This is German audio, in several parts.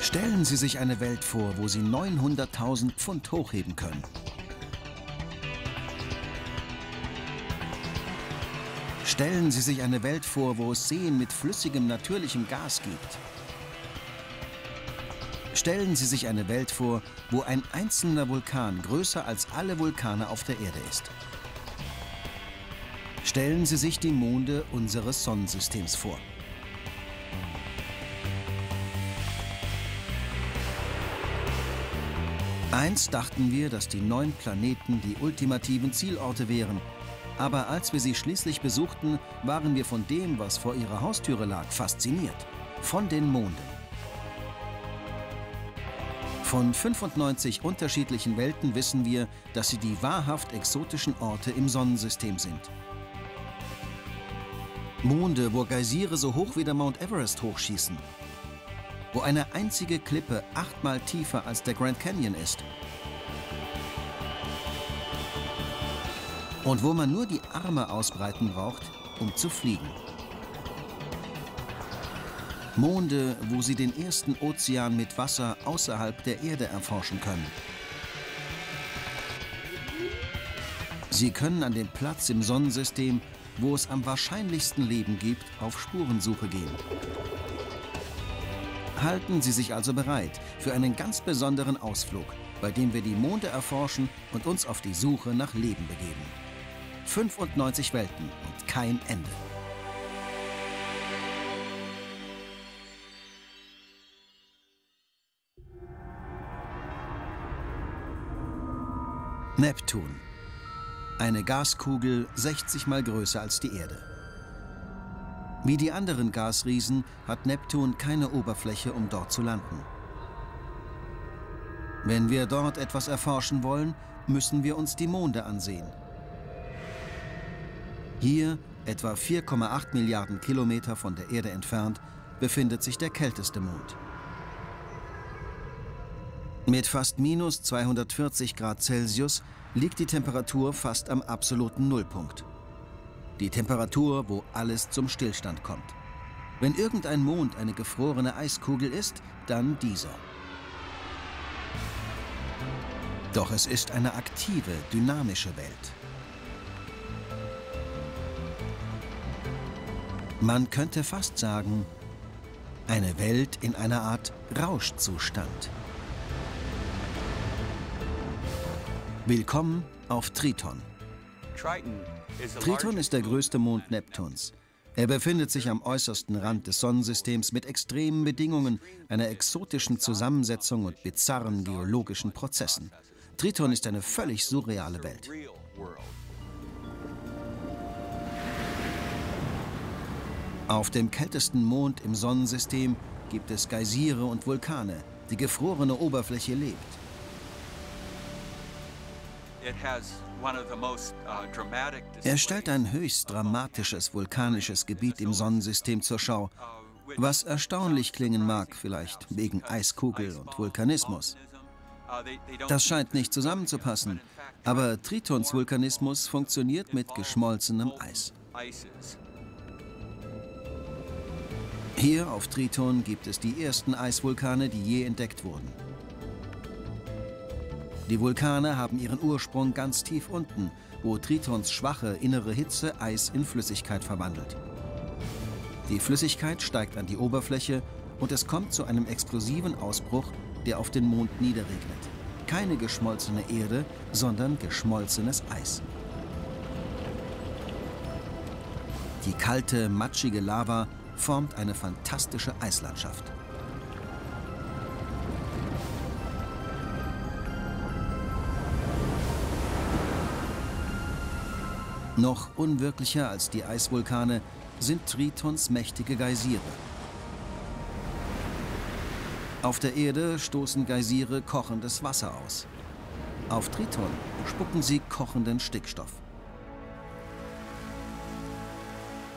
Stellen Sie sich eine Welt vor, wo Sie 900.000 Pfund hochheben können. Stellen Sie sich eine Welt vor, wo es Seen mit flüssigem, natürlichem Gas gibt. Stellen Sie sich eine Welt vor, wo ein einzelner Vulkan größer als alle Vulkane auf der Erde ist. Stellen Sie sich die Monde unseres Sonnensystems vor. Einst dachten wir, dass die 9 Planeten die ultimativen Zielorte wären. Aber als wir sie schließlich besuchten, waren wir von dem, was vor ihrer Haustüre lag, fasziniert. Von den Monden. Von 95 unterschiedlichen Welten wissen wir, dass sie die wahrhaft exotischen Orte im Sonnensystem sind. Monde, wo Geysire so hoch wie der Mount Everest hochschießen. Wo eine einzige Klippe 8-mal tiefer als der Grand Canyon ist. Und wo man nur die Arme ausbreiten braucht, um zu fliegen. Monde, wo sie den ersten Ozean mit Wasser außerhalb der Erde erforschen können. Sie können an den Platz im Sonnensystem, wo es am wahrscheinlichsten Leben gibt, auf Spurensuche gehen. Halten Sie sich also bereit für einen ganz besonderen Ausflug, bei dem wir die Monde erforschen und uns auf die Suche nach Leben begeben. 95 Welten und kein Ende. Neptun. Eine Gaskugel 60 Mal größer als die Erde. Wie die anderen Gasriesen hat Neptun keine Oberfläche, um dort zu landen. Wenn wir dort etwas erforschen wollen, müssen wir uns die Monde ansehen. Hier, etwa 4,8 Milliarden Kilometer von der Erde entfernt, befindet sich der kälteste Mond. Mit fast minus 240 Grad Celsius liegt die Temperatur fast am absoluten Nullpunkt. Die Temperatur, wo alles zum Stillstand kommt. Wenn irgendein Mond eine gefrorene Eiskugel ist, dann dieser. Doch es ist eine aktive, dynamische Welt. Man könnte fast sagen, eine Welt in einer Art Rauschzustand. Willkommen auf Triton. Triton ist der größte Mond Neptuns. Er befindet sich am äußersten Rand des Sonnensystems mit extremen Bedingungen, einer exotischen Zusammensetzung und bizarren geologischen Prozessen. Triton ist eine völlig surreale Welt. Auf dem kältesten Mond im Sonnensystem gibt es Geysire und Vulkane. Die gefrorene Oberfläche lebt. Er stellt ein höchst dramatisches vulkanisches Gebiet im Sonnensystem zur Schau, was erstaunlich klingen mag, vielleicht wegen Eiskugel und Vulkanismus. Das scheint nicht zusammenzupassen, aber Tritons Vulkanismus funktioniert mit geschmolzenem Eis. Hier auf Triton gibt es die ersten Eisvulkane, die je entdeckt wurden. Die Vulkane haben ihren Ursprung ganz tief unten, wo Tritons schwache innere Hitze Eis in Flüssigkeit verwandelt. Die Flüssigkeit steigt an die Oberfläche und es kommt zu einem explosiven Ausbruch, der auf den Mond niederregnet. Keine geschmolzene Erde, sondern geschmolzenes Eis. Die kalte, matschige Lava formt eine fantastische Eislandschaft. Noch unwirklicher als die Eisvulkane sind Tritons mächtige Geysire. Auf der Erde stoßen Geysire kochendes Wasser aus. Auf Triton spucken sie kochenden Stickstoff.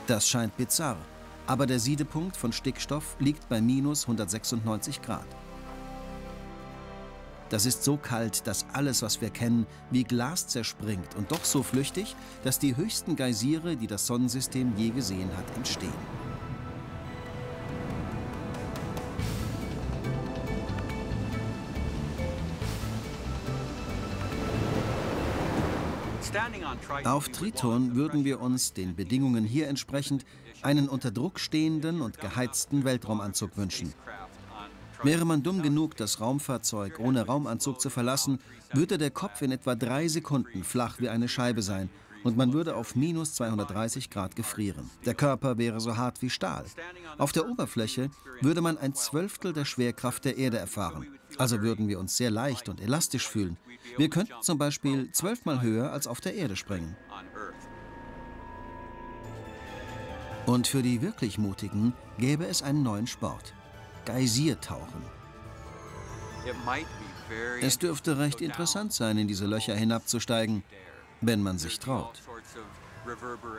Das scheint bizarr, aber der Siedepunkt von Stickstoff liegt bei minus 196 Grad. Das ist so kalt, dass alles, was wir kennen, wie Glas zerspringt und doch so flüchtig, dass die höchsten Geysire, die das Sonnensystem je gesehen hat, entstehen. Auf Triton würden wir uns, den Bedingungen hier entsprechend, einen unter Druck stehenden und geheizten Weltraumanzug wünschen. Wäre man dumm genug, das Raumfahrzeug ohne Raumanzug zu verlassen, würde der Kopf in etwa 3 Sekunden flach wie eine Scheibe sein und man würde auf minus 230 Grad gefrieren. Der Körper wäre so hart wie Stahl. Auf der Oberfläche würde man 1/12 der Schwerkraft der Erde erfahren. Also würden wir uns sehr leicht und elastisch fühlen. Wir könnten zum Beispiel 12-mal höher als auf der Erde springen. Und für die wirklich Mutigen gäbe es einen neuen Sport. Geysirtauchen. Es dürfte recht interessant sein, in diese Löcher hinabzusteigen, wenn man sich traut.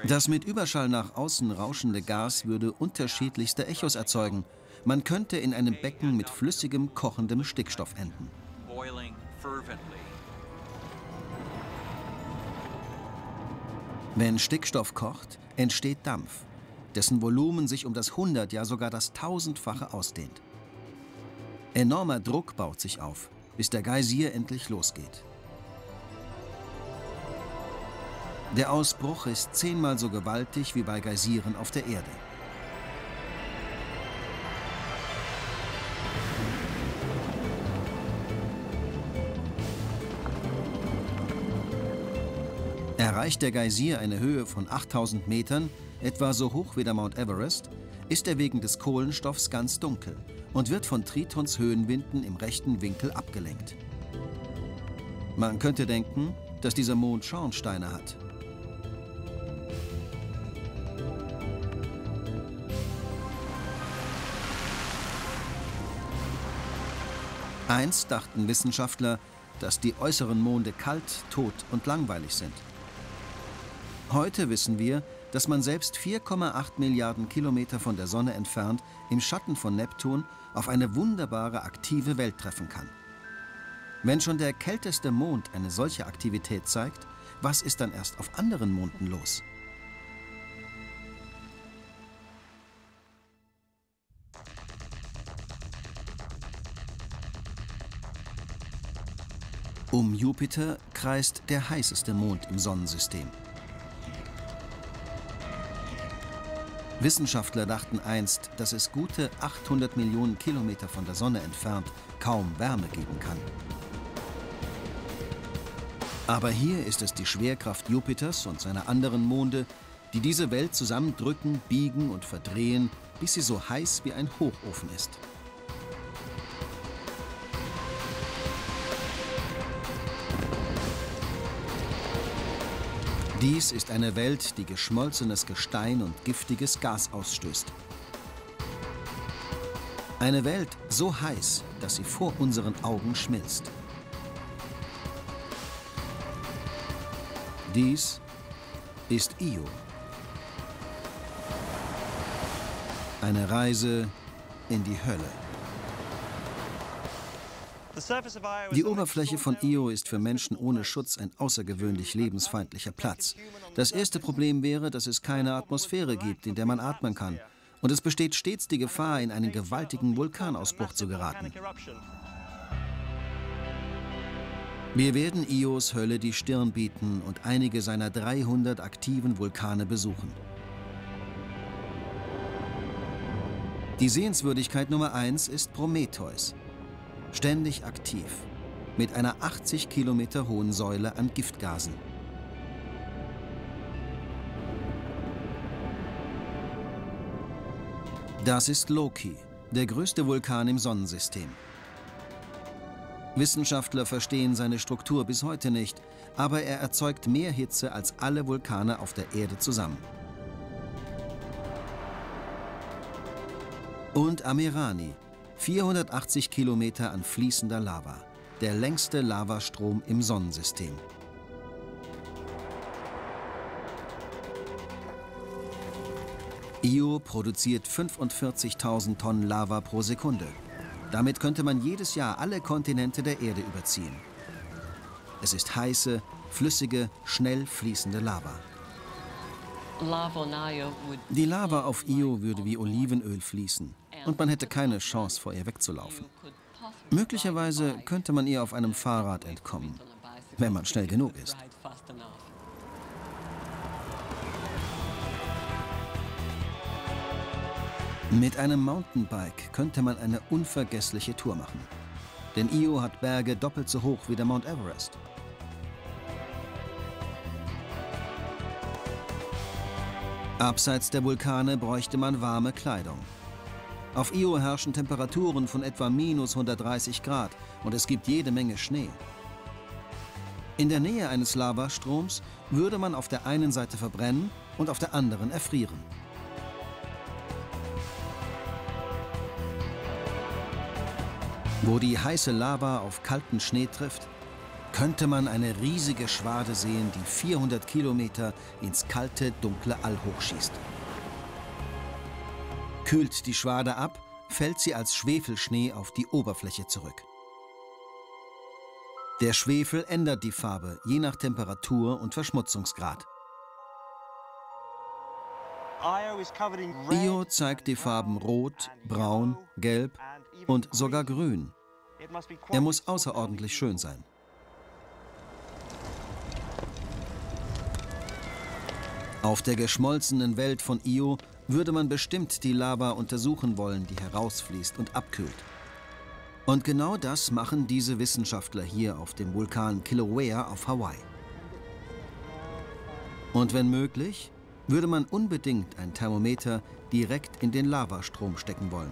Das mit Überschall nach außen rauschende Gas würde unterschiedlichste Echos erzeugen. Man könnte in einem Becken mit flüssigem, kochendem Stickstoff enden. Wenn Stickstoff kocht, entsteht Dampf, dessen Volumen sich um das 100, ja sogar das 1000-fache ausdehnt. Enormer Druck baut sich auf, bis der Geysir endlich losgeht. Der Ausbruch ist 10-mal so gewaltig wie bei Geysiren auf der Erde. Erreicht der Geysir eine Höhe von 8000 Metern, etwa so hoch wie der Mount Everest, ist er wegen des Kohlenstoffs ganz dunkel und wird von Tritons Höhenwinden im rechten Winkel abgelenkt. Man könnte denken, dass dieser Mond Schornsteine hat. Einst dachten Wissenschaftler, dass die äußeren Monde kalt, tot und langweilig sind. Heute wissen wir, dass man selbst 4,8 Milliarden Kilometer von der Sonne entfernt, im Schatten von Neptun, auf eine wunderbare aktive Welt treffen kann. Wenn schon der kälteste Mond eine solche Aktivität zeigt, was ist dann erst auf anderen Monden los? Um Jupiter kreist der heißeste Mond im Sonnensystem. Wissenschaftler dachten einst, dass es gute 800 Millionen Kilometer von der Sonne entfernt kaum Wärme geben kann. Aber hier ist es die Schwerkraft Jupiters und seiner anderen Monde, die diese Welt zusammendrücken, biegen und verdrehen, bis sie so heiß wie ein Hochofen ist. Dies ist eine Welt, die geschmolzenes Gestein und giftiges Gas ausstößt. Eine Welt so heiß, dass sie vor unseren Augen schmilzt. Dies ist Io. Eine Reise in die Hölle. Die Oberfläche von Io ist für Menschen ohne Schutz ein außergewöhnlich lebensfeindlicher Platz. Das erste Problem wäre, dass es keine Atmosphäre gibt, in der man atmen kann. Und es besteht stets die Gefahr, in einen gewaltigen Vulkanausbruch zu geraten. Wir werden Ios Hölle die Stirn bieten und einige seiner 300 aktiven Vulkane besuchen. Die Sehenswürdigkeit Nummer 1 ist Prometheus. Ständig aktiv, mit einer 80 Kilometer hohen Säule an Giftgasen. Das ist Loki, der größte Vulkan im Sonnensystem. Wissenschaftler verstehen seine Struktur bis heute nicht, aber er erzeugt mehr Hitze als alle Vulkane auf der Erde zusammen. Und Amirani. 480 Kilometer an fließender Lava, der längste Lavastrom im Sonnensystem. Io produziert 45.000 Tonnen Lava pro Sekunde. Damit könnte man jedes Jahr alle Kontinente der Erde überziehen. Es ist heiße, flüssige, schnell fließende Lava. Die Lava auf Io würde wie Olivenöl fließen. Und man hätte keine Chance, vor ihr wegzulaufen. Möglicherweise könnte man ihr auf einem Fahrrad entkommen, wenn man schnell genug ist. Mit einem Mountainbike könnte man eine unvergessliche Tour machen. Denn Io hat Berge doppelt so hoch wie der Mount Everest. Abseits der Vulkane bräuchte man warme Kleidung. Auf Io herrschen Temperaturen von etwa −130 °C und es gibt jede Menge Schnee. In der Nähe eines Lavastroms würde man auf der einen Seite verbrennen und auf der anderen erfrieren. Wo die heiße Lava auf kalten Schnee trifft, könnte man eine riesige Schwade sehen, die 400 Kilometer ins kalte, dunkle All hochschießt. Kühlt die Schwade ab, fällt sie als Schwefelschnee auf die Oberfläche zurück. Der Schwefel ändert die Farbe, je nach Temperatur und Verschmutzungsgrad. Io zeigt die Farben Rot, Braun, Gelb und sogar Grün. Er muss außerordentlich schön sein. Auf der geschmolzenen Welt von Io würde man bestimmt die Lava untersuchen wollen, die herausfließt und abkühlt. Und genau das machen diese Wissenschaftler hier auf dem Vulkan Kilauea auf Hawaii. Und wenn möglich, würde man unbedingt ein Thermometer direkt in den Lavastrom stecken wollen.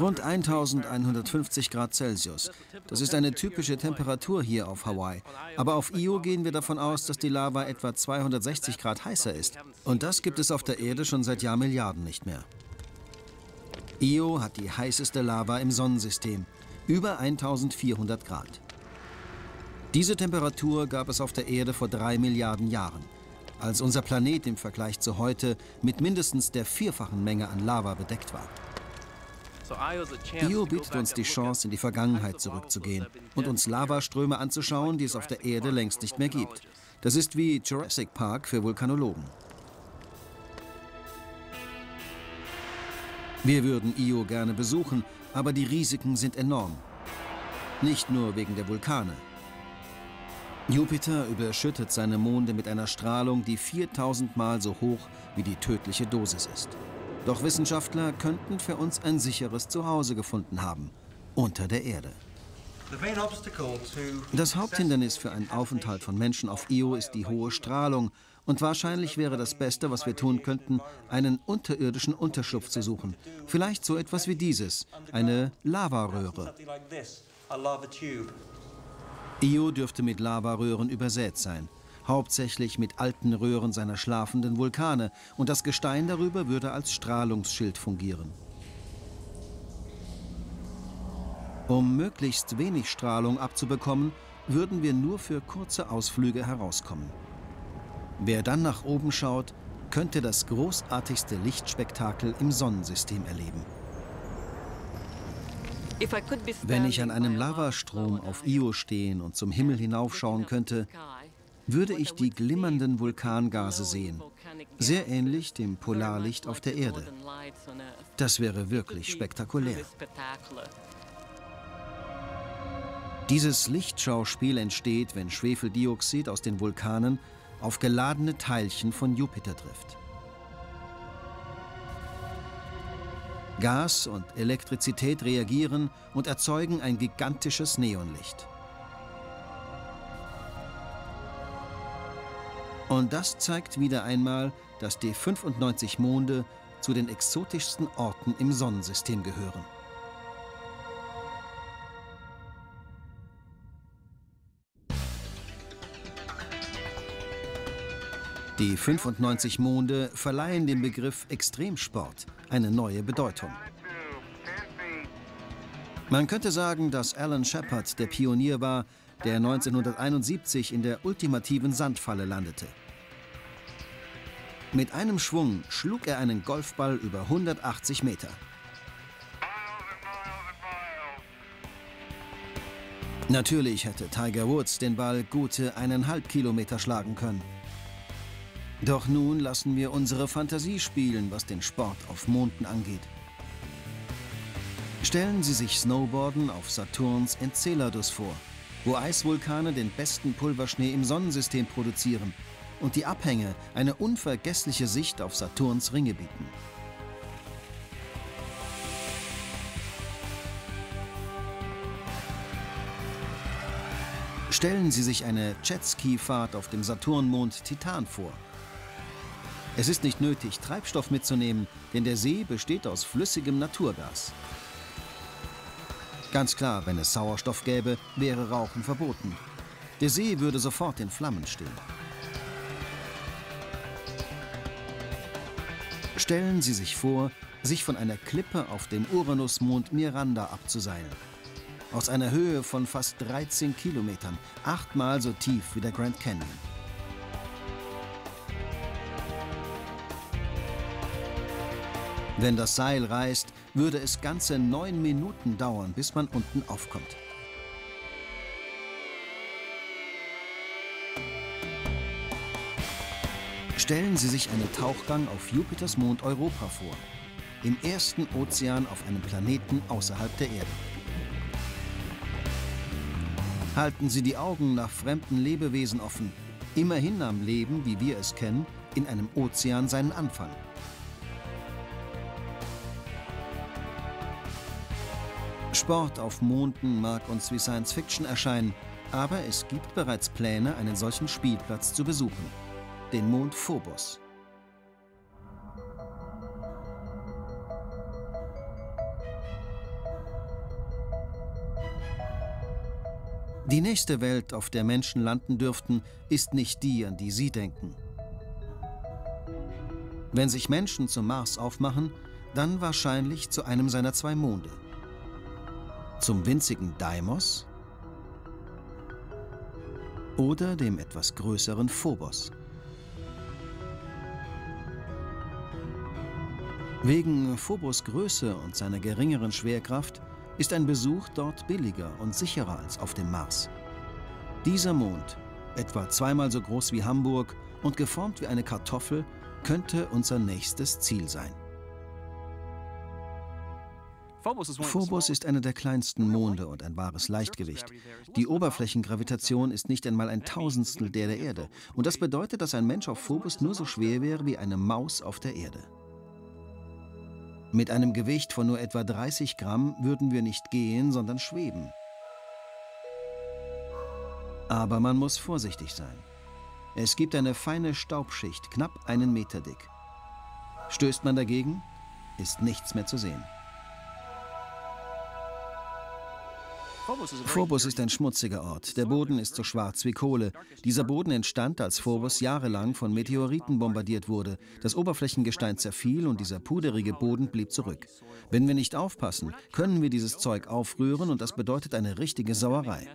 Rund 1150 °C. Das ist eine typische Temperatur hier auf Hawaii. Aber auf Io gehen wir davon aus, dass die Lava etwa 260 °C heißer ist. Und das gibt es auf der Erde schon seit Jahrmilliarden nicht mehr. Io hat die heißeste Lava im Sonnensystem, über 1400 °C. Diese Temperatur gab es auf der Erde vor 3 Milliarden Jahren, als unser Planet im Vergleich zu heute mit mindestens der 4-fachen Menge an Lava bedeckt war. Io bietet uns die Chance, in die Vergangenheit zurückzugehen und uns Lavaströme anzuschauen, die es auf der Erde längst nicht mehr gibt. Das ist wie Jurassic Park für Vulkanologen. Wir würden Io gerne besuchen, aber die Risiken sind enorm. Nicht nur wegen der Vulkane. Jupiter überschüttet seine Monde mit einer Strahlung, die 4000-mal so hoch wie die tödliche Dosis ist. Doch Wissenschaftler könnten für uns ein sicheres Zuhause gefunden haben, unter der Erde. Das Haupthindernis für einen Aufenthalt von Menschen auf Io ist die hohe Strahlung. Und wahrscheinlich wäre das Beste, was wir tun könnten, einen unterirdischen Unterschlupf zu suchen. Vielleicht so etwas wie dieses, eine Lavaröhre. Io dürfte mit Lavaröhren übersät sein. Hauptsächlich mit alten Röhren seiner schlafenden Vulkane, und das Gestein darüber würde als Strahlungsschild fungieren. Um möglichst wenig Strahlung abzubekommen, würden wir nur für kurze Ausflüge herauskommen. Wer dann nach oben schaut, könnte das großartigste Lichtspektakel im Sonnensystem erleben. Wenn ich an einem Lavastrom auf Io stehen und zum Himmel hinaufschauen könnte, würde ich die glimmernden Vulkangase sehen, sehr ähnlich dem Polarlicht auf der Erde. Das wäre wirklich spektakulär. Dieses Lichtschauspiel entsteht, wenn Schwefeldioxid aus den Vulkanen auf geladene Teilchen von Jupiter trifft. Gas und Elektrizität reagieren und erzeugen ein gigantisches Neonlicht. Und das zeigt wieder einmal, dass die 95 Monde zu den exotischsten Orten im Sonnensystem gehören. Die 95 Monde verleihen dem Begriff Extremsport eine neue Bedeutung. Man könnte sagen, dass Alan Shepard der Pionier war, der 1971 in der ultimativen Sandfalle landete. Mit einem Schwung schlug er einen Golfball über 180 Meter. Natürlich hätte Tiger Woods den Ball gute 1,5 Kilometer schlagen können. Doch nun lassen wir unsere Fantasie spielen, was den Sport auf Monden angeht. Stellen Sie sich Snowboarden auf Saturns Enceladus vor, wo Eisvulkane den besten Pulverschnee im Sonnensystem produzieren und die Abhänge eine unvergessliche Sicht auf Saturns Ringe bieten. Stellen Sie sich eine Jetski-Fahrt auf dem Saturnmond Titan vor. Es ist nicht nötig, Treibstoff mitzunehmen, denn der See besteht aus flüssigem Naturgas. Ganz klar, wenn es Sauerstoff gäbe, wäre Rauchen verboten. Der See würde sofort in Flammen stehen. Stellen Sie sich vor, sich von einer Klippe auf dem Uranusmond Miranda abzuseilen. Aus einer Höhe von fast 13 Kilometern, 8-mal so tief wie der Grand Canyon. Wenn das Seil reißt, würde es ganze 9 Minuten dauern, bis man unten aufkommt. Stellen Sie sich einen Tauchgang auf Jupiters Mond Europa vor, im ersten Ozean auf einem Planeten außerhalb der Erde. Halten Sie die Augen nach fremden Lebewesen offen, immerhin am Leben, wie wir es kennen, in einem Ozean seinen Anfang. Sport auf Monden mag uns wie Science-Fiction erscheinen, aber es gibt bereits Pläne, einen solchen Spielplatz zu besuchen, den Mond Phobos. Die nächste Welt, auf der Menschen landen dürften, ist nicht die, an die Sie denken. Wenn sich Menschen zum Mars aufmachen, dann wahrscheinlich zu einem seiner 2 Monde. Zum winzigen Deimos oder dem etwas größeren Phobos. Wegen Phobos Größe und seiner geringeren Schwerkraft ist ein Besuch dort billiger und sicherer als auf dem Mars. Dieser Mond, etwa 2-mal so groß wie Hamburg und geformt wie eine Kartoffel, könnte unser nächstes Ziel sein. Phobos ist einer der kleinsten Monde und ein wahres Leichtgewicht. Die Oberflächengravitation ist nicht einmal ein Tausendstel der der Erde. Und das bedeutet, dass ein Mensch auf Phobos nur so schwer wäre wie eine Maus auf der Erde. Mit einem Gewicht von nur etwa 30 Gramm würden wir nicht gehen, sondern schweben. Aber man muss vorsichtig sein. Es gibt eine feine Staubschicht, knapp 1 Meter dick. Stößt man dagegen, ist nichts mehr zu sehen. Phobos ist ein schmutziger Ort. Der Boden ist so schwarz wie Kohle. Dieser Boden entstand, als Phobos jahrelang von Meteoriten bombardiert wurde. Das Oberflächengestein zerfiel und dieser puderige Boden blieb zurück. Wenn wir nicht aufpassen, können wir dieses Zeug aufrühren und das bedeutet eine richtige Sauerei.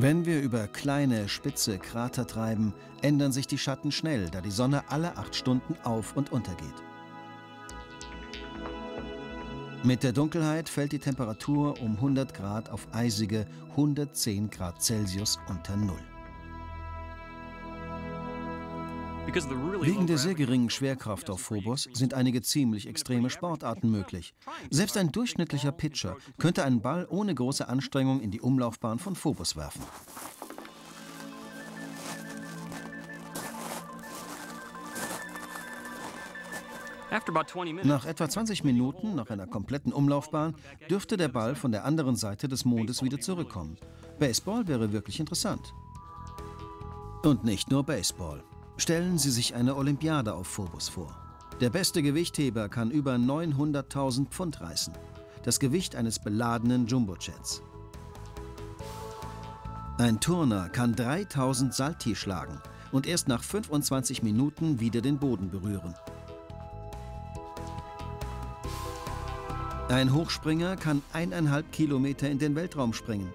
Wenn wir über kleine, spitze Krater treiben, ändern sich die Schatten schnell, da die Sonne alle 8 Stunden auf und untergeht. Mit der Dunkelheit fällt die Temperatur um 100 Grad auf eisige 110 Grad Celsius unter Null. Wegen der sehr geringen Schwerkraft auf Phobos sind einige ziemlich extreme Sportarten möglich. Selbst ein durchschnittlicher Pitcher könnte einen Ball ohne große Anstrengung in die Umlaufbahn von Phobos werfen. Nach etwa 20 Minuten, nach einer kompletten Umlaufbahn, dürfte der Ball von der anderen Seite des Mondes wieder zurückkommen. Baseball wäre wirklich interessant. Und nicht nur Baseball. Stellen Sie sich eine Olympiade auf Phobos vor. Der beste Gewichtheber kann über 900.000 Pfund reißen. Das Gewicht eines beladenen Jumbojets. Ein Turner kann 3.000 Salti schlagen und erst nach 25 Minuten wieder den Boden berühren. Ein Hochspringer kann 1,5 Kilometer in den Weltraum springen.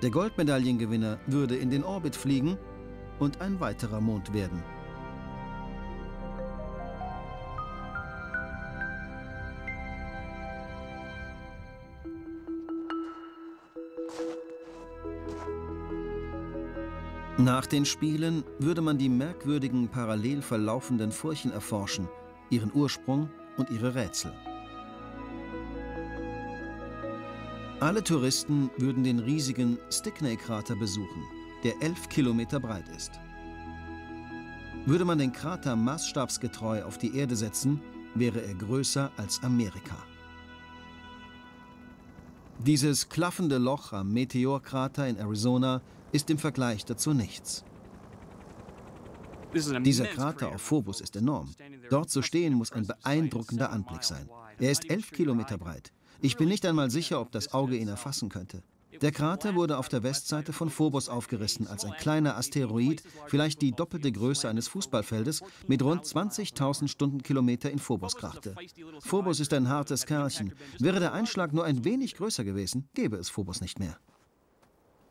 Der Goldmedaillengewinner würde in den Orbit fliegen und ein weiterer Mond werden. Nach den Spielen würde man die merkwürdigen parallel verlaufenden Furchen erforschen, ihren Ursprung und ihre Rätsel. Alle Touristen würden den riesigen Stickney-Krater besuchen, der 11 Kilometer breit ist. Würde man den Krater maßstabsgetreu auf die Erde setzen, wäre er größer als Amerika. Dieses klaffende Loch am Meteorkrater in Arizona ist im Vergleich dazu nichts. Dieser Krater auf Phobos ist enorm. Dort zu stehen, muss ein beeindruckender Anblick sein. Er ist 11 Kilometer breit. Ich bin nicht einmal sicher, ob das Auge ihn erfassen könnte. Der Krater wurde auf der Westseite von Phobos aufgerissen, als ein kleiner Asteroid, vielleicht die doppelte Größe eines Fußballfeldes, mit rund 20.000 Stundenkilometer in Phobos krachte. Phobos ist ein hartes Kerlchen. Wäre der Einschlag nur ein wenig größer gewesen, gäbe es Phobos nicht mehr.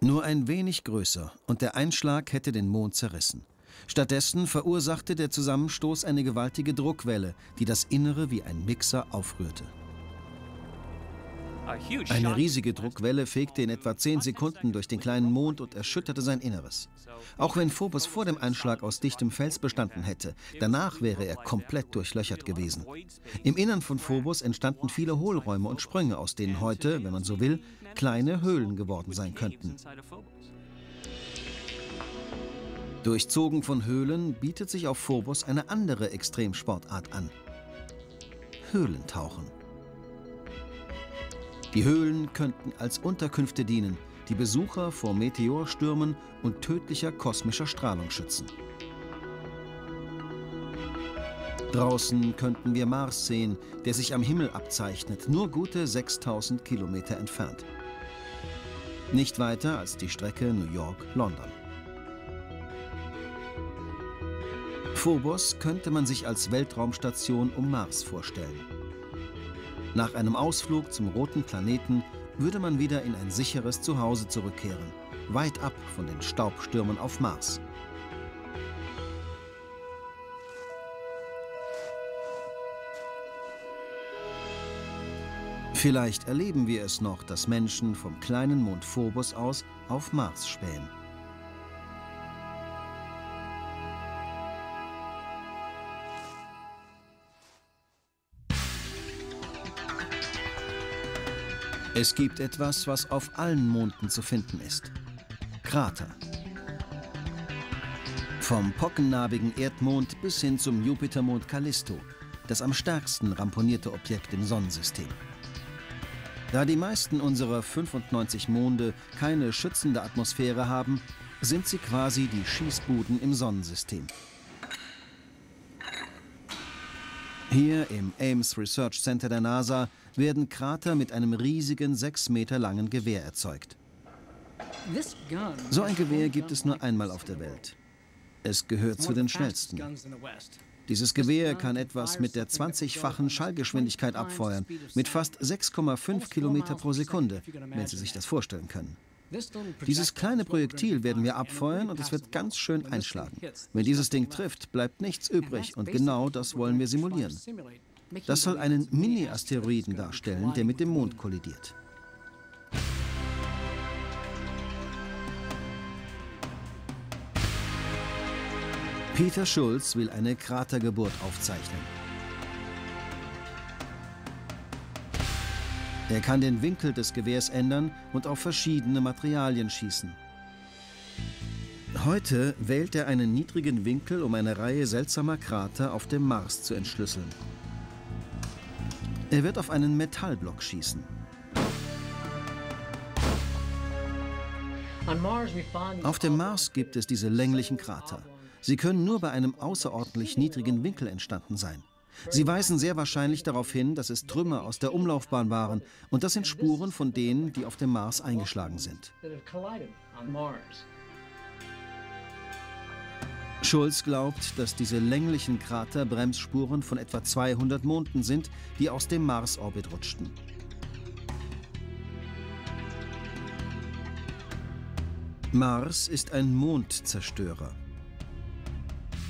Nur ein wenig größer und der Einschlag hätte den Mond zerrissen. Stattdessen verursachte der Zusammenstoß eine gewaltige Druckwelle, die das Innere wie ein Mixer aufrührte. Eine riesige Druckwelle fegte in etwa 10 Sekunden durch den kleinen Mond und erschütterte sein Inneres. Auch wenn Phobos vor dem Einschlag aus dichtem Fels bestanden hätte, danach wäre er komplett durchlöchert gewesen. Im Innern von Phobos entstanden viele Hohlräume und Sprünge, aus denen heute, wenn man so will, kleine Höhlen geworden sein könnten. Durchzogen von Höhlen bietet sich auf Phobos eine andere Extremsportart an: Höhlentauchen. Die Höhlen könnten als Unterkünfte dienen, die Besucher vor Meteorstürmen und tödlicher kosmischer Strahlung schützen. Draußen könnten wir Mars sehen, der sich am Himmel abzeichnet, nur gute 6.000 Kilometer entfernt. Nicht weiter als die Strecke New York-London. Phobos könnte man sich als Weltraumstation um Mars vorstellen. Nach einem Ausflug zum roten Planeten würde man wieder in ein sicheres Zuhause zurückkehren, weit ab von den Staubstürmen auf Mars. Vielleicht erleben wir es noch, dass Menschen vom kleinen Mond Phobos aus auf Mars spähen. Es gibt etwas, was auf allen Monden zu finden ist: Krater. Vom pockennarbigen Erdmond bis hin zum Jupitermond Callisto, das am stärksten ramponierte Objekt im Sonnensystem. Da die meisten unserer 95 Monde keine schützende Atmosphäre haben, sind sie quasi die Schießbuden im Sonnensystem. Hier im Ames Research Center der NASA werden Krater mit einem riesigen 6 Meter langen Gewehr erzeugt. So ein Gewehr gibt es nur einmal auf der Welt. Es gehört zu den schnellsten. Dieses Gewehr kann etwas mit der 20-fachen Schallgeschwindigkeit abfeuern, mit fast 6,5 Kilometer pro Sekunde, wenn Sie sich das vorstellen können. Dieses kleine Projektil werden wir abfeuern und es wird ganz schön einschlagen. Wenn dieses Ding trifft, bleibt nichts übrig und genau das wollen wir simulieren. Das soll einen Mini-Asteroiden darstellen, der mit dem Mond kollidiert. Peter Schulz will eine Kratergeburt aufzeichnen. Er kann den Winkel des Gewehrs ändern und auf verschiedene Materialien schießen. Heute wählt er einen niedrigen Winkel, um eine Reihe seltsamer Krater auf dem Mars zu entschlüsseln. Er wird auf einen Metallblock schießen. Auf dem Mars gibt es diese länglichen Krater. Sie können nur bei einem außerordentlich niedrigen Winkel entstanden sein. Sie weisen sehr wahrscheinlich darauf hin, dass es Trümmer aus der Umlaufbahn waren, und das sind Spuren von denen, die auf dem Mars eingeschlagen sind. Schulz glaubt, dass diese länglichen Krater Bremsspuren von etwa 200 Monden sind, die aus dem Marsorbit rutschten. Mars ist ein Mondzerstörer.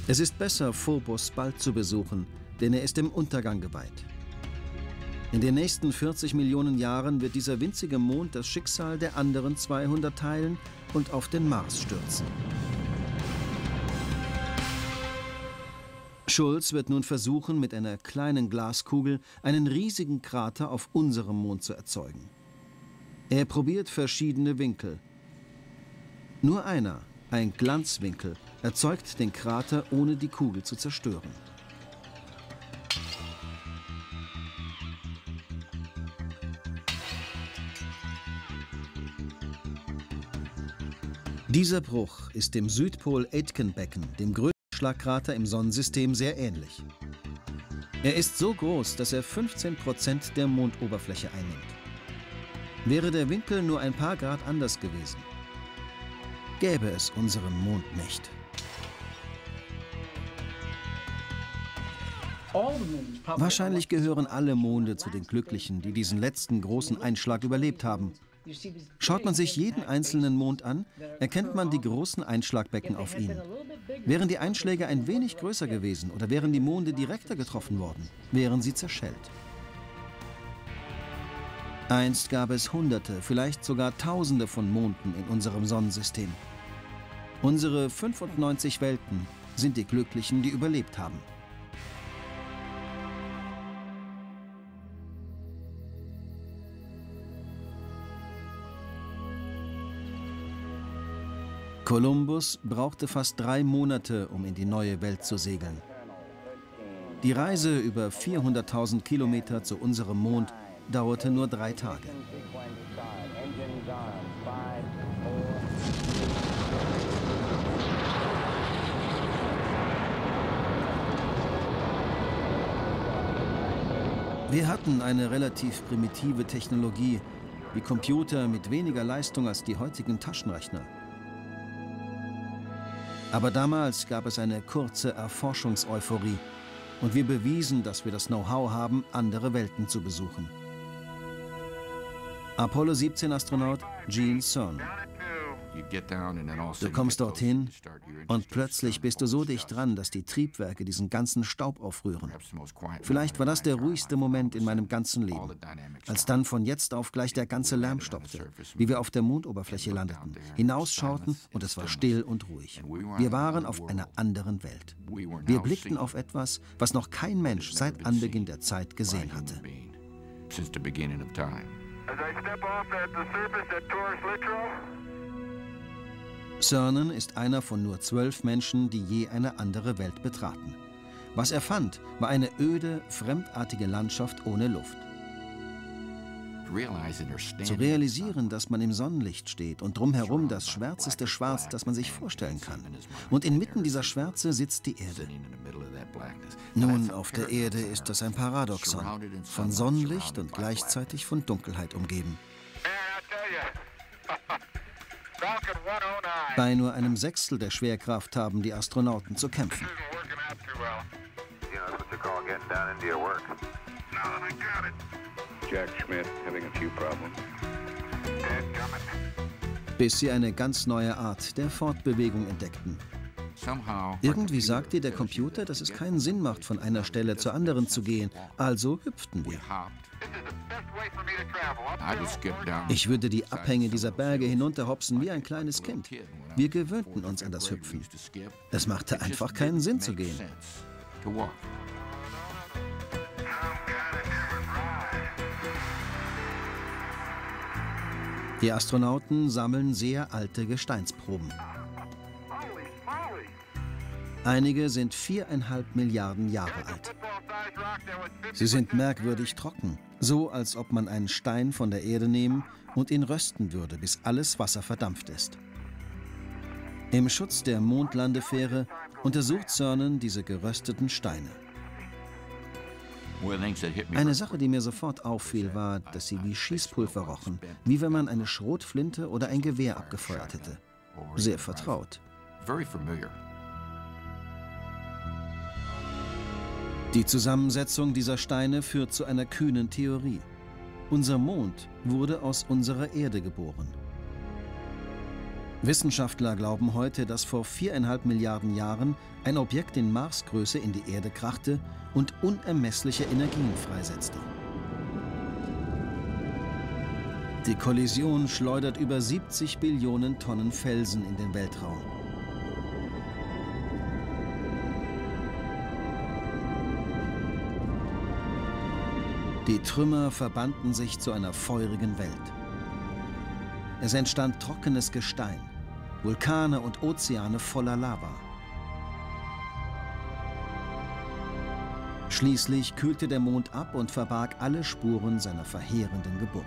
Es ist besser, Phobos bald zu besuchen, denn er ist dem Untergang geweiht. In den nächsten 40 Millionen Jahren wird dieser winzige Mond das Schicksal der anderen 200 teilen und auf den Mars stürzen. Schulz wird nun versuchen, mit einer kleinen Glaskugel einen riesigen Krater auf unserem Mond zu erzeugen. Er probiert verschiedene Winkel. Nur einer, ein Glanzwinkel, erzeugt den Krater, ohne die Kugel zu zerstören. Dieser Bruch ist dem Südpol-Aitken-Becken, dem größten Schlagkrater im Sonnensystem, sehr ähnlich. Er ist so groß, dass er 15% der Mondoberfläche einnimmt. Wäre der Winkel nur ein paar Grad anders gewesen, gäbe es unseren Mond nicht. Wahrscheinlich gehören alle Monde zu den Glücklichen, die diesen letzten großen Einschlag überlebt haben. Schaut man sich jeden einzelnen Mond an, erkennt man die großen Einschlagbecken auf ihnen. Wären die Einschläge ein wenig größer gewesen oder wären die Monde direkter getroffen worden, wären sie zerschellt. Einst gab es Hunderte, vielleicht sogar Tausende von Monden in unserem Sonnensystem. Unsere 95 Welten sind die Glücklichen, die überlebt haben. Kolumbus brauchte fast 3 Monate, um in die neue Welt zu segeln. Die Reise über 400.000 Kilometer zu unserem Mond dauerte nur 3 Tage. Wir hatten eine relativ primitive Technologie, wie Computer mit weniger Leistung als die heutigen Taschenrechner. Aber damals gab es eine kurze Erforschungseuphorie und wir bewiesen, dass wir das Know-how haben, andere Welten zu besuchen. Apollo 17-Astronaut Gene Cernan. Du kommst dorthin und plötzlich bist du so dicht dran, dass die Triebwerke diesen ganzen Staub aufrühren. Vielleicht war das der ruhigste Moment in meinem ganzen Leben, als dann von jetzt auf gleich der ganze Lärm stoppte, wie wir auf der Mondoberfläche landeten, hinausschauten und es war still und ruhig. Wir waren auf einer anderen Welt. Wir blickten auf etwas, was noch kein Mensch seit Anbeginn der Zeit gesehen hatte. Cernan ist einer von nur 12 Menschen, die je eine andere Welt betraten. Was er fand, war eine öde, fremdartige Landschaft ohne Luft. Zu realisieren, dass man im Sonnenlicht steht und drumherum das schwärzeste Schwarz, das man sich vorstellen kann. Und inmitten dieser Schwärze sitzt die Erde. Nun, auf der Erde ist das ein Paradoxon, von Sonnenlicht und gleichzeitig von Dunkelheit umgeben. Bei nur einem 1/6 der Schwerkraft haben die Astronauten zu kämpfen. Bis sie eine ganz neue Art der Fortbewegung entdeckten. Irgendwie sagt dir der Computer, dass es keinen Sinn macht, von einer Stelle zur anderen zu gehen, also hüpften wir. Ich würde die Abhänge dieser Berge hinunterhopsen wie ein kleines Kind. Wir gewöhnten uns an das Hüpfen. Es machte einfach keinen Sinn zu gehen. Die Astronauten sammeln sehr alte Gesteinsproben. Einige sind 4,5 Milliarden Jahre alt. Sie sind merkwürdig trocken, so als ob man einen Stein von der Erde nehmen und ihn rösten würde, bis alles Wasser verdampft ist. Im Schutz der Mondlandefähre untersucht Cernan diese gerösteten Steine. Eine Sache, die mir sofort auffiel, war, dass sie wie Schießpulver rochen, wie wenn man eine Schrotflinte oder ein Gewehr abgefeuert hätte. Sehr vertraut. Die Zusammensetzung dieser Steine führt zu einer kühnen Theorie. Unser Mond wurde aus unserer Erde geboren. Wissenschaftler glauben heute, dass vor 4,5 Milliarden Jahren ein Objekt in Marsgröße in die Erde krachte und unermessliche Energien freisetzte. Die Kollision schleudert über 70 Billionen Tonnen Felsen in den Weltraum. Die Trümmer verbanden sich zu einer feurigen Welt. Es entstand trockenes Gestein, Vulkane und Ozeane voller Lava. Schließlich kühlte der Mond ab und verbarg alle Spuren seiner verheerenden Geburt.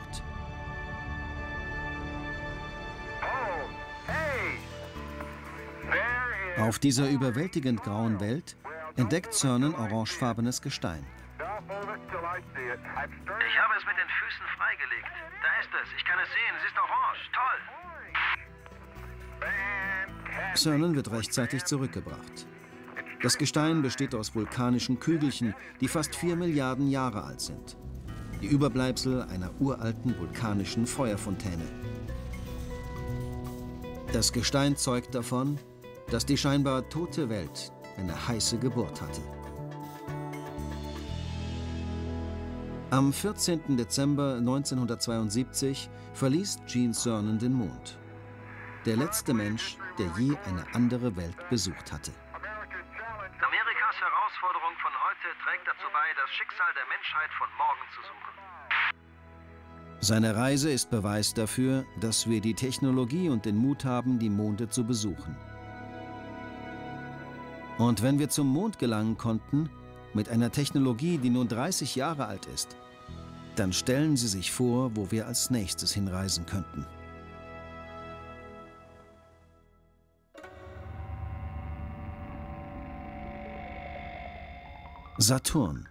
Auf dieser überwältigend grauen Welt entdeckt Cernan orangefarbenes Gestein. Ich habe es mit den Füßen freigelegt. Da ist es. Ich kann es sehen. Es ist orange. Toll! Cernan wird rechtzeitig zurückgebracht. Das Gestein besteht aus vulkanischen Kügelchen, die fast 4 Milliarden Jahre alt sind. Die Überbleibsel einer uralten vulkanischen Feuerfontäne. Das Gestein zeugt davon, dass die scheinbar tote Welt eine heiße Geburt hatte. Am 14. Dezember 1972 verließ Gene Cernan den Mond. Der letzte Mensch, der je eine andere Welt besucht hatte. Amerikas Herausforderung von heute trägt dazu bei, das Schicksal der Menschheit von morgen zu suchen. Seine Reise ist Beweis dafür, dass wir die Technologie und den Mut haben, die Monde zu besuchen. Und wenn wir zum Mond gelangen konnten, mit einer Technologie, die nun 30 Jahre alt ist, dann stellen Sie sich vor, wo wir als nächstes hinreisen könnten. Saturn,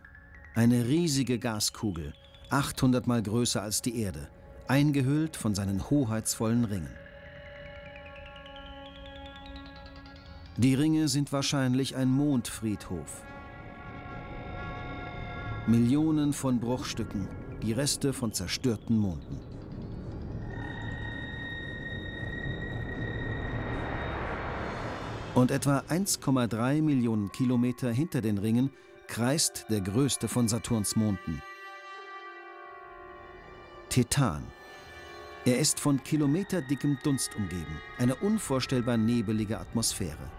eine riesige Gaskugel, 800 Mal größer als die Erde, eingehüllt von seinen hoheitsvollen Ringen. Die Ringe sind wahrscheinlich ein Mondfriedhof. Millionen von Bruchstücken, die Reste von zerstörten Monden. Und etwa 1,3 Millionen Kilometer hinter den Ringen kreist der größte von Saturns Monden. Titan. Er ist von kilometerdickem Dunst umgeben, eine unvorstellbar nebelige Atmosphäre.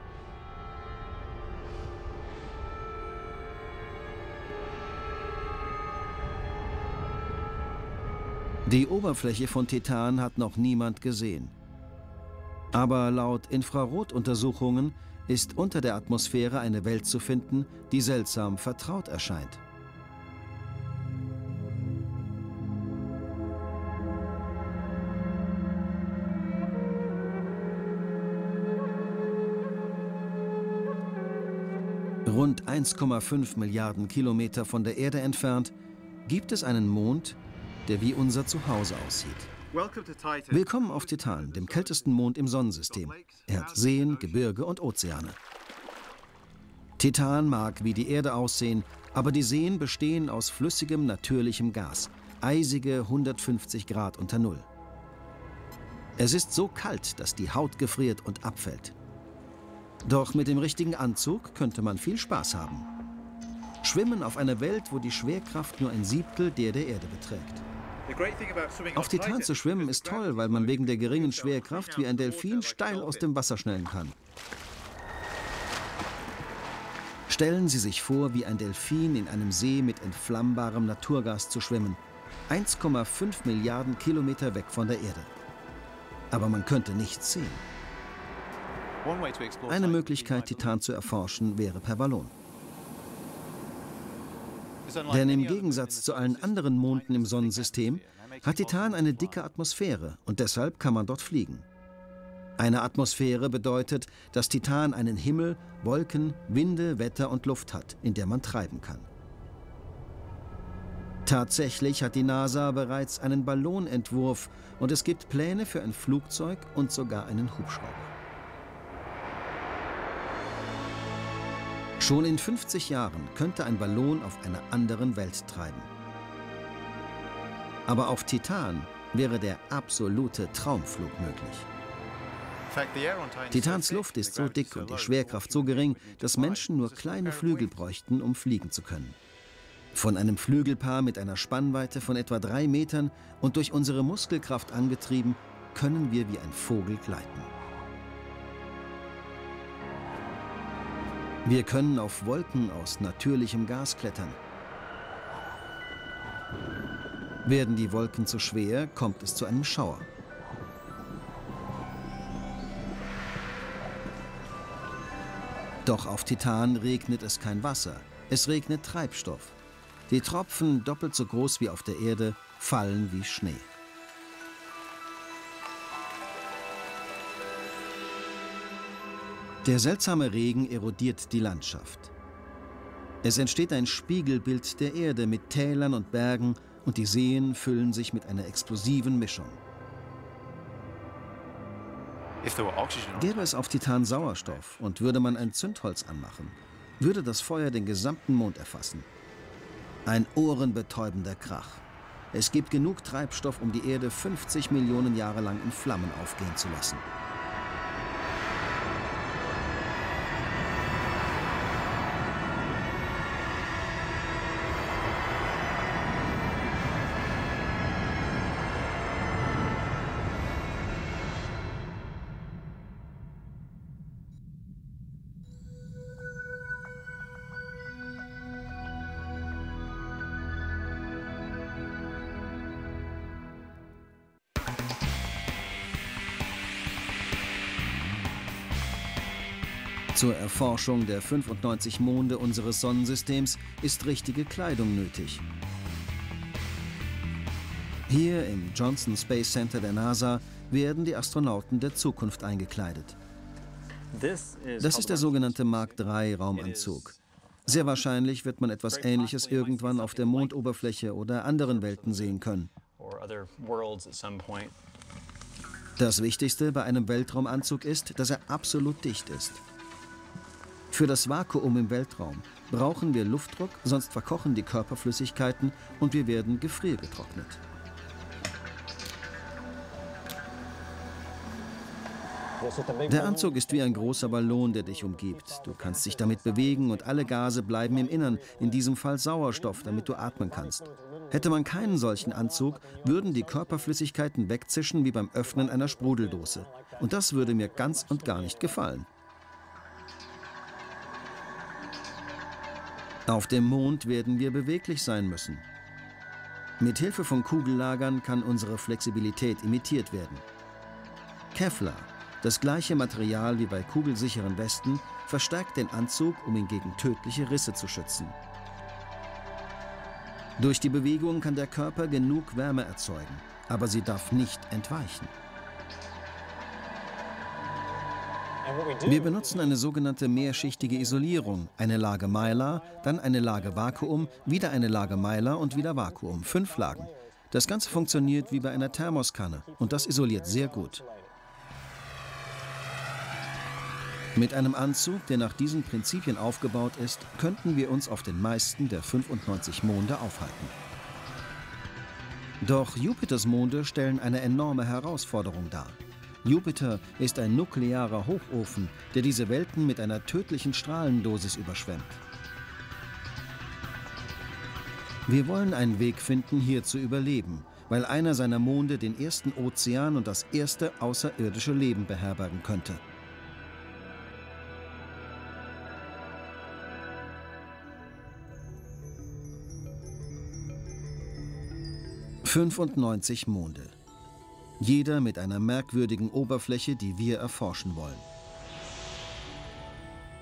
Die Oberfläche von Titan hat noch niemand gesehen. Aber laut Infrarotuntersuchungen ist unter der Atmosphäre eine Welt zu finden, die seltsam vertraut erscheint. Rund 1,5 Milliarden Kilometer von der Erde entfernt gibt es einen Mond, der wie unser Zuhause aussieht. Willkommen auf Titan, dem kältesten Mond im Sonnensystem. Er hat Seen, Gebirge und Ozeane. Titan mag wie die Erde aussehen, aber die Seen bestehen aus flüssigem, natürlichem Gas, eisige 150 Grad unter Null. Es ist so kalt, dass die Haut gefriert und abfällt. Doch mit dem richtigen Anzug könnte man viel Spaß haben. Schwimmen auf einer Welt, wo die Schwerkraft nur ein Siebtel der Erde beträgt. Auf Titan zu schwimmen ist toll, weil man wegen der geringen Schwerkraft wie ein Delfin steil aus dem Wasser schnellen kann. Stellen Sie sich vor, wie ein Delfin in einem See mit entflammbarem Naturgas zu schwimmen, 1,5 Milliarden Kilometer weg von der Erde. Aber man könnte nichts sehen. Eine Möglichkeit, Titan zu erforschen, wäre per Ballon. Denn im Gegensatz zu allen anderen Monden im Sonnensystem hat Titan eine dicke Atmosphäre und deshalb kann man dort fliegen. Eine Atmosphäre bedeutet, dass Titan einen Himmel, Wolken, Winde, Wetter und Luft hat, in der man treiben kann. Tatsächlich hat die NASA bereits einen Ballonentwurf und es gibt Pläne für ein Flugzeug und sogar einen Hubschrauber. Schon in 50 Jahren könnte ein Ballon auf einer anderen Welt treiben. Aber auf Titan wäre der absolute Traumflug möglich. Titans Luft ist so dick und die Schwerkraft so gering, dass Menschen nur kleine Flügel bräuchten, um fliegen zu können. Von einem Flügelpaar mit einer Spannweite von etwa 3 Metern und durch unsere Muskelkraft angetrieben, können wir wie ein Vogel gleiten. Wir können auf Wolken aus natürlichem Gas klettern. Werden die Wolken zu schwer, kommt es zu einem Schauer. Doch auf Titan regnet es kein Wasser, es regnet Treibstoff. Die Tropfen, doppelt so groß wie auf der Erde, fallen wie Schnee. Der seltsame Regen erodiert die Landschaft. Es entsteht ein Spiegelbild der Erde mit Tälern und Bergen, und die Seen füllen sich mit einer explosiven Mischung. Gäbe es auf Titan Sauerstoff und würde man ein Zündholz anmachen, würde das Feuer den gesamten Mond erfassen. Ein ohrenbetäubender Krach. Es gibt genug Treibstoff, um die Erde 50 Millionen Jahre lang in Flammen aufgehen zu lassen. Zur Erforschung der 95 Monde unseres Sonnensystems ist richtige Kleidung nötig. Hier im Johnson Space Center der NASA werden die Astronauten der Zukunft eingekleidet. Das ist der sogenannte Mark III Raumanzug. Sehr wahrscheinlich wird man etwas Ähnliches irgendwann auf der Mondoberfläche oder anderen Welten sehen können. Das Wichtigste bei einem Weltraumanzug ist, dass er absolut dicht ist. Für das Vakuum im Weltraum brauchen wir Luftdruck, sonst verkochen die Körperflüssigkeiten und wir werden gefriergetrocknet. Der Anzug ist wie ein großer Ballon, der dich umgibt. Du kannst dich damit bewegen und alle Gase bleiben im Innern, in diesem Fall Sauerstoff, damit du atmen kannst. Hätte man keinen solchen Anzug, würden die Körperflüssigkeiten wegzischen wie beim Öffnen einer Sprudeldose. Und das würde mir ganz und gar nicht gefallen. Auf dem Mond werden wir beweglich sein müssen. Mit Hilfe von Kugellagern kann unsere Flexibilität imitiert werden. Kevlar, das gleiche Material wie bei kugelsicheren Westen, verstärkt den Anzug, um ihn gegen tödliche Risse zu schützen. Durch die Bewegung kann der Körper genug Wärme erzeugen, aber sie darf nicht entweichen. Wir benutzen eine sogenannte mehrschichtige Isolierung, eine Lage Mylar, dann eine Lage Vakuum, wieder eine Lage Mylar und wieder Vakuum, 5 Lagen. Das Ganze funktioniert wie bei einer Thermoskanne und das isoliert sehr gut. Mit einem Anzug, der nach diesen Prinzipien aufgebaut ist, könnten wir uns auf den meisten der 95 Monde aufhalten. Doch Jupiters Monde stellen eine enorme Herausforderung dar. Jupiter ist ein nuklearer Hochofen, der diese Welten mit einer tödlichen Strahlendosis überschwemmt. Wir wollen einen Weg finden, hier zu überleben, weil einer seiner Monde den ersten Ozean und das erste außerirdische Leben beherbergen könnte. '95 Monde. Jeder mit einer merkwürdigen Oberfläche, die wir erforschen wollen.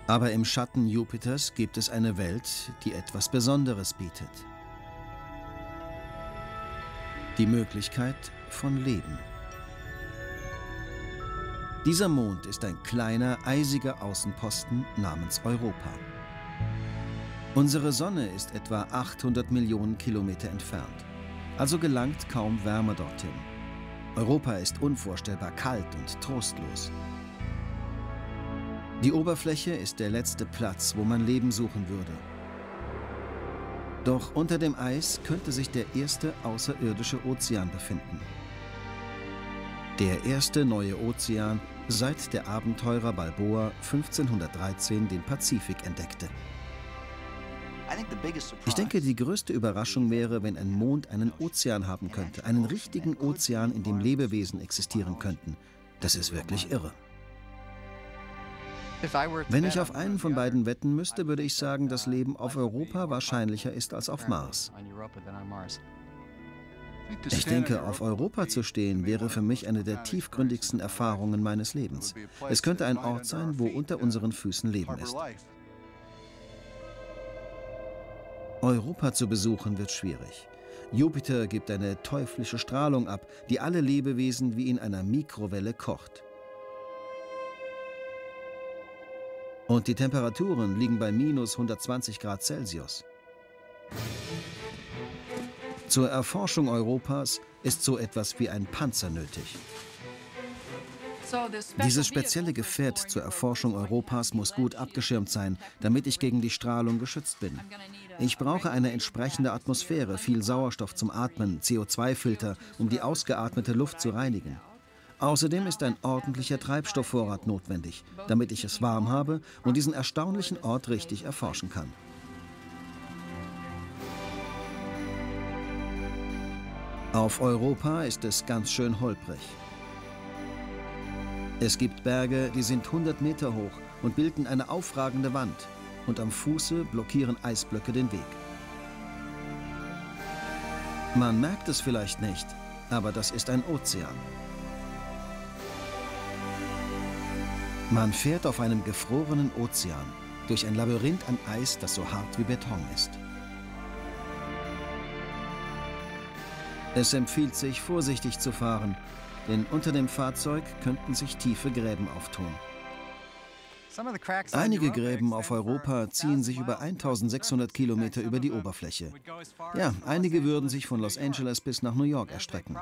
Aber im Schatten Jupiters gibt es eine Welt, die etwas Besonderes bietet. Die Möglichkeit von Leben. Dieser Mond ist ein kleiner, eisiger Außenposten namens Europa. Unsere Sonne ist etwa 800 Millionen Kilometer entfernt, also gelangt kaum Wärme dorthin. Europa ist unvorstellbar kalt und trostlos. Die Oberfläche ist der letzte Platz, wo man Leben suchen würde. Doch unter dem Eis könnte sich der erste außerirdische Ozean befinden. Der erste neue Ozean, seit der Abenteurer Balboa 1513 den Pazifik entdeckte. Ich denke, die größte Überraschung wäre, wenn ein Mond einen Ozean haben könnte, einen richtigen Ozean, in dem Lebewesen existieren könnten. Das ist wirklich irre. Wenn ich auf einen von beiden wetten müsste, würde ich sagen, dass Leben auf Europa wahrscheinlicher ist als auf Mars. Ich denke, auf Europa zu stehen, wäre für mich eine der tiefgründigsten Erfahrungen meines Lebens. Es könnte ein Ort sein, wo unter unseren Füßen Leben ist. Europa zu besuchen wird schwierig. Jupiter gibt eine teuflische Strahlung ab, die alle Lebewesen wie in einer Mikrowelle kocht. Und die Temperaturen liegen bei minus 120 Grad Celsius. Zur Erforschung Europas ist so etwas wie ein Panzer nötig. Dieses spezielle Gefährt zur Erforschung Europas muss gut abgeschirmt sein, damit ich gegen die Strahlung geschützt bin. Ich brauche eine entsprechende Atmosphäre, viel Sauerstoff zum Atmen, CO2-Filter, um die ausgeatmete Luft zu reinigen. Außerdem ist ein ordentlicher Treibstoffvorrat notwendig, damit ich es warm habe und diesen erstaunlichen Ort richtig erforschen kann. Auf Europa ist es ganz schön holprig. Es gibt Berge, die sind 100 Meter hoch und bilden eine aufragende Wand. Und am Fuße blockieren Eisblöcke den Weg. Man merkt es vielleicht nicht, aber das ist ein Ozean. Man fährt auf einem gefrorenen Ozean durch ein Labyrinth an Eis, das so hart wie Beton ist. Es empfiehlt sich, vorsichtig zu fahren, denn unter dem Fahrzeug könnten sich tiefe Gräben auftun. Einige Gräben auf Europa ziehen sich über 1600 Kilometer über die Oberfläche. Ja, einige würden sich von Los Angeles bis nach New York erstrecken.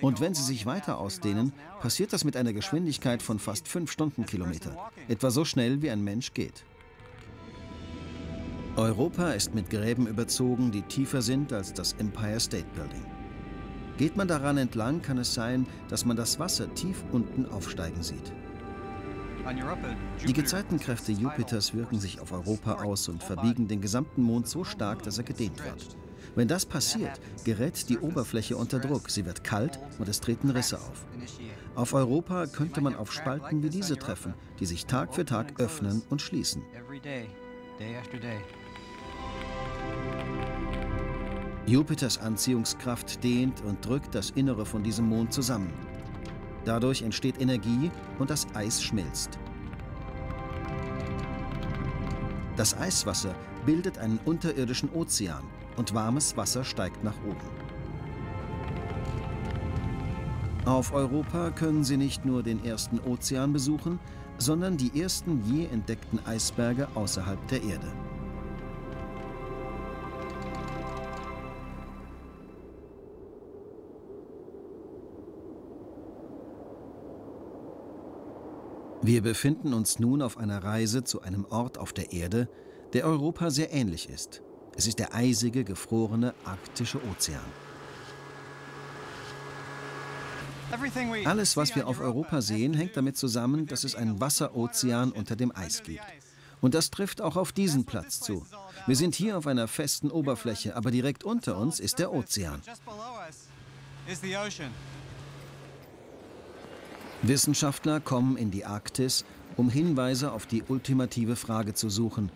Und wenn sie sich weiter ausdehnen, passiert das mit einer Geschwindigkeit von fast 5 Stundenkilometer, etwa so schnell wie ein Mensch geht. Europa ist mit Gräben überzogen, die tiefer sind als das Empire State Building. Geht man daran entlang, kann es sein, dass man das Wasser tief unten aufsteigen sieht. Die Gezeitenkräfte Jupiters wirken sich auf Europa aus und verbiegen den gesamten Mond so stark, dass er gedehnt wird. Wenn das passiert, gerät die Oberfläche unter Druck, sie wird kalt und es treten Risse auf. Auf Europa könnte man auf Spalten wie diese treffen, die sich Tag für Tag öffnen und schließen. Jupiters Anziehungskraft dehnt und drückt das Innere von diesem Mond zusammen. Dadurch entsteht Energie und das Eis schmilzt. Das Eiswasser bildet einen unterirdischen Ozean und warmes Wasser steigt nach oben. Auf Europa können Sie nicht nur den ersten Ozean besuchen, sondern die ersten je entdeckten Eisberge außerhalb der Erde. Wir befinden uns nun auf einer Reise zu einem Ort auf der Erde, der Europa sehr ähnlich ist. Es ist der eisige, gefrorene, arktische Ozean. Alles, was wir auf Europa sehen, hängt damit zusammen, dass es einen Wasserozean unter dem Eis gibt. Und das trifft auch auf diesen Platz zu. Wir sind hier auf einer festen Oberfläche, aber direkt unter uns ist der Ozean. Wissenschaftler kommen in die Arktis, um Hinweise auf die ultimative Frage zu suchen: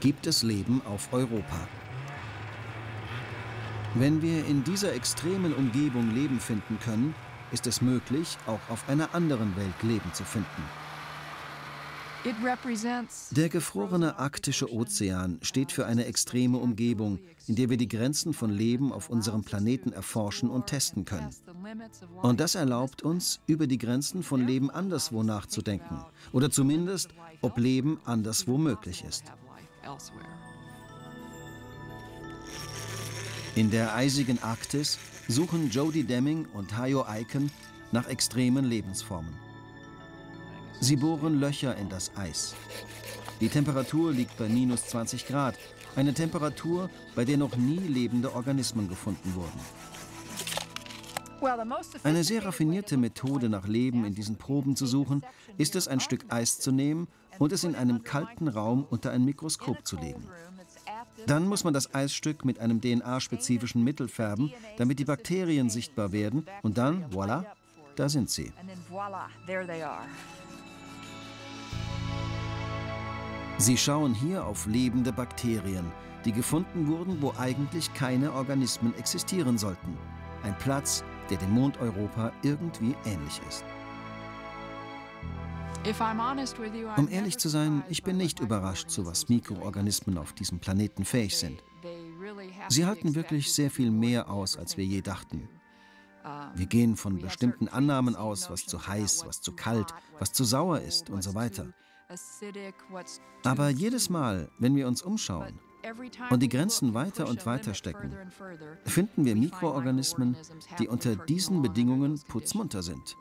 Gibt es Leben auf Europa? Wenn wir in dieser extremen Umgebung Leben finden können, ist es möglich, auch auf einer anderen Welt Leben zu finden. Der gefrorene arktische Ozean steht für eine extreme Umgebung, in der wir die Grenzen von Leben auf unserem Planeten erforschen und testen können. Und das erlaubt uns, über die Grenzen von Leben anderswo nachzudenken. Oder zumindest, ob Leben anderswo möglich ist. In der eisigen Arktis suchen Jody Deming und Hajo Iken nach extremen Lebensformen. Sie bohren Löcher in das Eis. Die Temperatur liegt bei minus 20 Grad, eine Temperatur, bei der noch nie lebende Organismen gefunden wurden. Eine sehr raffinierte Methode, nach Leben in diesen Proben zu suchen, ist es, ein Stück Eis zu nehmen und es in einem kalten Raum unter ein Mikroskop zu legen. Dann muss man das Eisstück mit einem DNA-spezifischen Mittel färben, damit die Bakterien sichtbar werden, und dann, voilà, da sind sie. Sie schauen hier auf lebende Bakterien, die gefunden wurden, wo eigentlich keine Organismen existieren sollten. Ein Platz, der dem Mond Europa irgendwie ähnlich ist. Um ehrlich zu sein, ich bin nicht überrascht, zu was Mikroorganismen auf diesem Planeten fähig sind. Sie halten wirklich sehr viel mehr aus, als wir je dachten. Wir gehen von bestimmten Annahmen aus, was zu heiß, was zu kalt, was zu sauer ist und so weiter. Aber jedes Mal, wenn wir uns umschauen und die Grenzen weiter und weiter stecken, finden wir Mikroorganismen, die unter diesen Bedingungen putzmunter sind.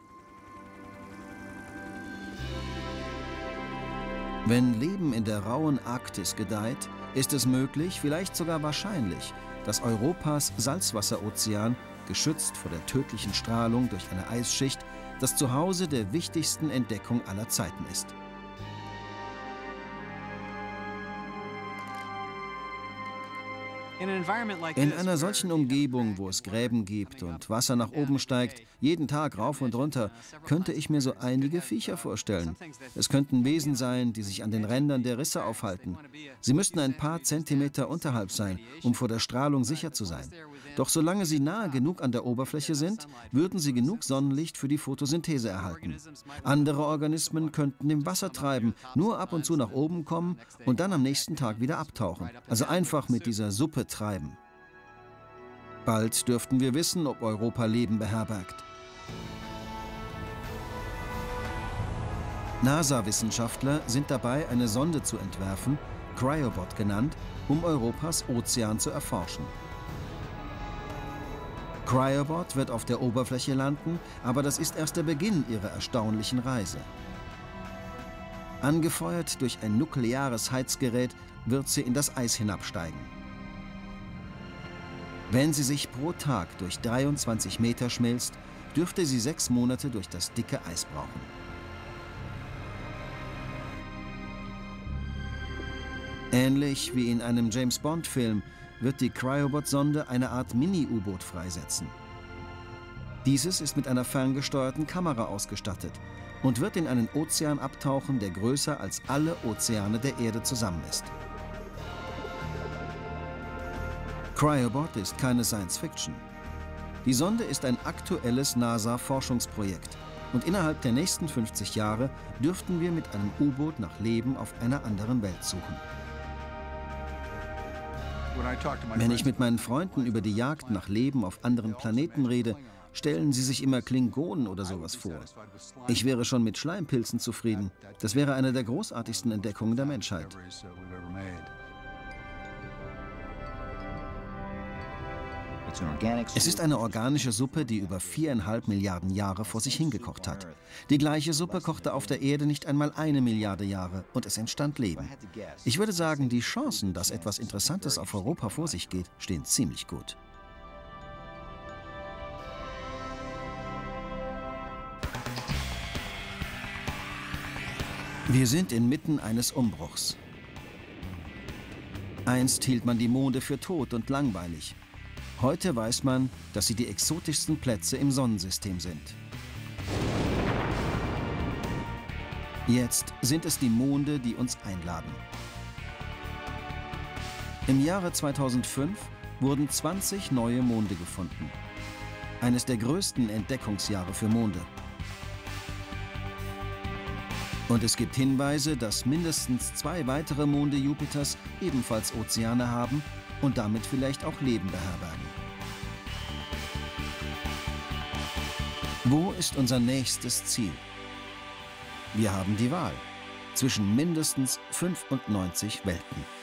Wenn Leben in der rauen Arktis gedeiht, ist es möglich, vielleicht sogar wahrscheinlich, dass Europas Salzwasserozean, geschützt vor der tödlichen Strahlung durch eine Eisschicht, das Zuhause der wichtigsten Entdeckung aller Zeiten ist. In einer solchen Umgebung, wo es Gräben gibt und Wasser nach oben steigt, jeden Tag rauf und runter, könnte ich mir so einige Viecher vorstellen. Es könnten Wesen sein, die sich an den Rändern der Risse aufhalten. Sie müssten ein paar Zentimeter unterhalb sein, um vor der Strahlung sicher zu sein. Doch solange sie nahe genug an der Oberfläche sind, würden sie genug Sonnenlicht für die Photosynthese erhalten. Andere Organismen könnten im Wasser treiben, nur ab und zu nach oben kommen und dann am nächsten Tag wieder abtauchen. Also einfach mit dieser Suppe treiben. Bald dürften wir wissen, ob Europa Leben beherbergt. NASA-Wissenschaftler sind dabei, eine Sonde zu entwerfen, Cryobot genannt, um Europas Ozean zu erforschen. Cryobot wird auf der Oberfläche landen, aber das ist erst der Beginn ihrer erstaunlichen Reise. Angefeuert durch ein nukleares Heizgerät wird sie in das Eis hinabsteigen. Wenn sie sich pro Tag durch 23 Meter schmilzt, dürfte sie 6 Monate durch das dicke Eis brauchen. Ähnlich wie in einem James-Bond-Film wird die Cryobot-Sonde eine Art Mini-U-Boot freisetzen. Dieses ist mit einer ferngesteuerten Kamera ausgestattet und wird in einen Ozean abtauchen, der größer als alle Ozeane der Erde zusammen ist. Cryobot ist keine Science-Fiction. Die Sonde ist ein aktuelles NASA-Forschungsprojekt und innerhalb der nächsten 50 Jahre dürften wir mit einem U-Boot nach Leben auf einer anderen Welt suchen. Wenn ich mit meinen Freunden über die Jagd nach Leben auf anderen Planeten rede, stellen sie sich immer Klingonen oder sowas vor. Ich wäre schon mit Schleimpilzen zufrieden. Das wäre eine der großartigsten Entdeckungen der Menschheit. Es ist eine organische Suppe, die über 4,5 Milliarden Jahre vor sich hingekocht hat. Die gleiche Suppe kochte auf der Erde nicht einmal 1 Milliarde Jahre und es entstand Leben. Ich würde sagen, die Chancen, dass etwas Interessantes auf Europa vor sich geht, stehen ziemlich gut. Wir sind inmitten eines Umbruchs. Einst hielt man die Monde für tot und langweilig. Heute weiß man, dass sie die exotischsten Plätze im Sonnensystem sind. Jetzt sind es die Monde, die uns einladen. Im Jahre 2005 wurden 20 neue Monde gefunden. Eines der größten Entdeckungsjahre für Monde. Und es gibt Hinweise, dass mindestens 2 weitere Monde Jupiters ebenfalls Ozeane haben und damit vielleicht auch Leben beherbergen. Wo ist unser nächstes Ziel? Wir haben die Wahl zwischen mindestens 95 Welten.